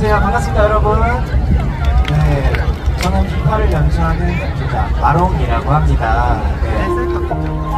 안녕하세요. 반갑습니다, 여러분. 네, 저는 비파를 연주하는 아롱이라고 합니다. 네.